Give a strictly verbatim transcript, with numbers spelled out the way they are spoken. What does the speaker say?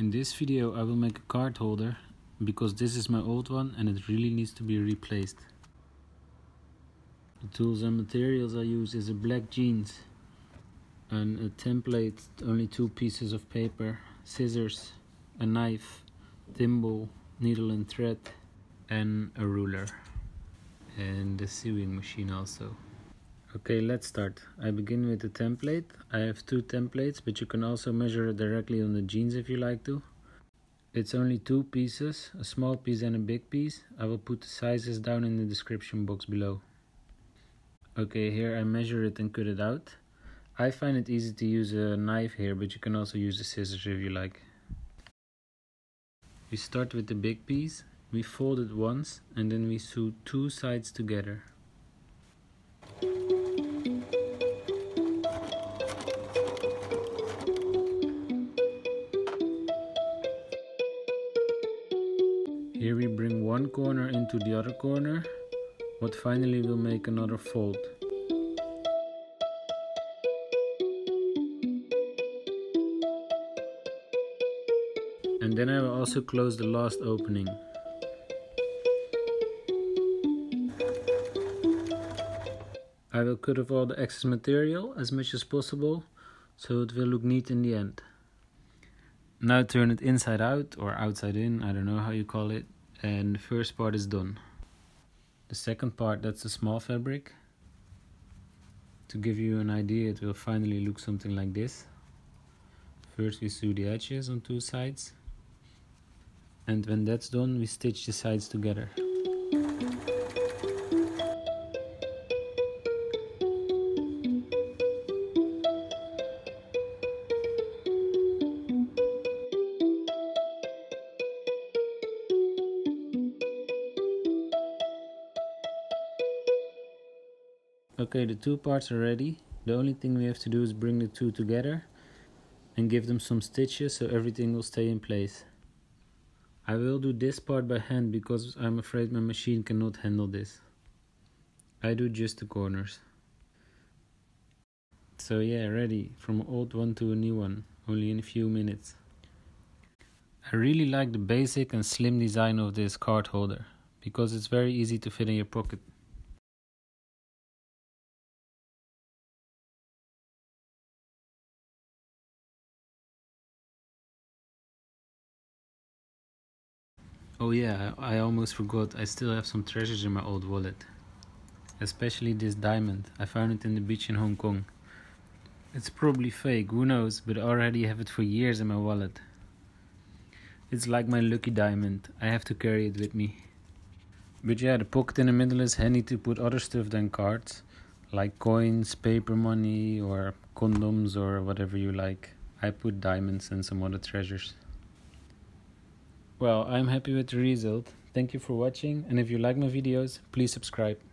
In this video I will make a card holder because this is my old one and it really needs to be replaced. The tools and materials I use is a black jeans and a template, only two pieces of paper, scissors, a knife, thimble, needle and thread, and a ruler and the sewing machine also. Okay, let's start. I begin with the template. I have two templates, but you can also measure it directly on the jeans if you like to. It's only two pieces, a small piece and a big piece. I will put the sizes down in the description box below. Okay, here I measure it and cut it out. I find it easy to use a knife here, but you can also use the scissors if you like. We start with the big piece. We fold it once and then we sew two sides together. Here we bring one corner into the other corner, what finally will make another fold. And then I will also close the last opening. I will cut off all the excess material as much as possible, so it will look neat in the end. Now turn it inside out or outside in, I don't know how you call it, and the first part is done. The second part, that's the small fabric. To give you an idea, it will finally look something like this. First we sew the edges on two sides, and when that's done we stitch the sides together. Okay, the two parts are ready. The only thing we have to do is bring the two together and give them some stitches so everything will stay in place. I will do this part by hand because I'm afraid my machine cannot handle this. I do just the corners. So yeah, ready, from an old one to a new one, only in a few minutes. I really like the basic and slim design of this card holder because it's very easy to fit in your pocket. Oh yeah, I almost forgot, I still have some treasures in my old wallet. Especially this diamond, I found it in the beach in Hong Kong. It's probably fake, who knows, but I already have it for years in my wallet. It's like my lucky diamond, I have to carry it with me. But yeah, the pocket in the middle is handy to put other stuff than cards. Like coins, paper money, or condoms, or whatever you like. I put diamonds and some other treasures. Well, I'm happy with the result. Thank you for watching, and if you like my videos, please subscribe.